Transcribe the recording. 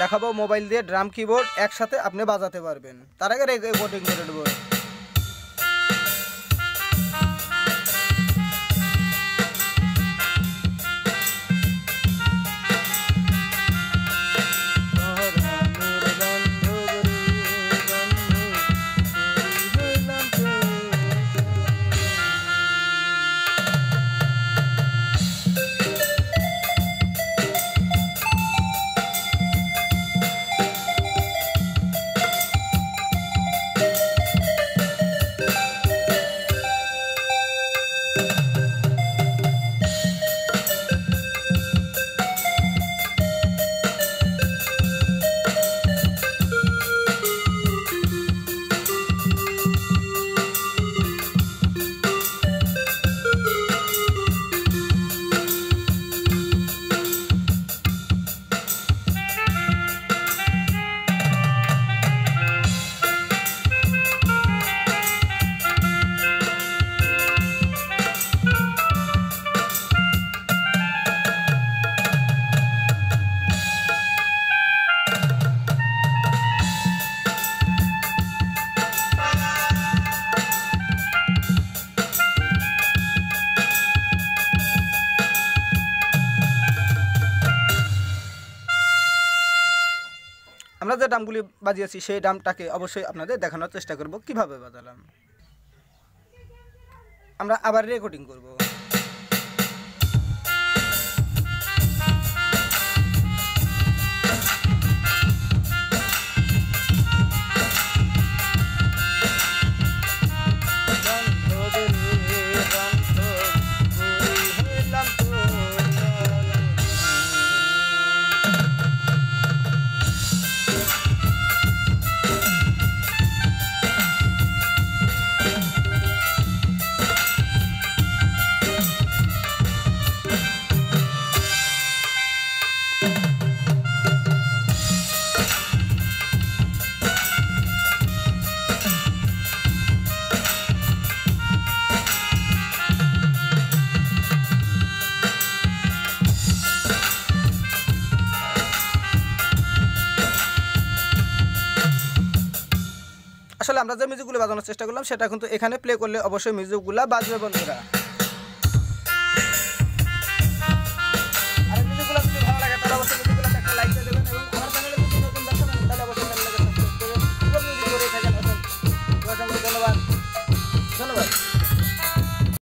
দেখাবো মোবাইল দিয়ে drum keyboard একসাথে আপনি বাজাতে পারবেন। তার আগে রেকর্ডিং করে দেবো। আমরা যে ড্রামগুলি বাজিয়েছি সেই ড্রামটাকে অবশ্যই আপনাদের দেখানোর চেষ্টা করব কিভাবে বাজালাম। আমরা আবার রেকর্ডিং করব। আসলে আমরা যে মিউজিকগুলো বাজানোর চেষ্টা করলাম সেটা কিন্তু এখানে প্লে করলে অবশ্যই মিউজিকগুলো বাজবে বন্ধুরা।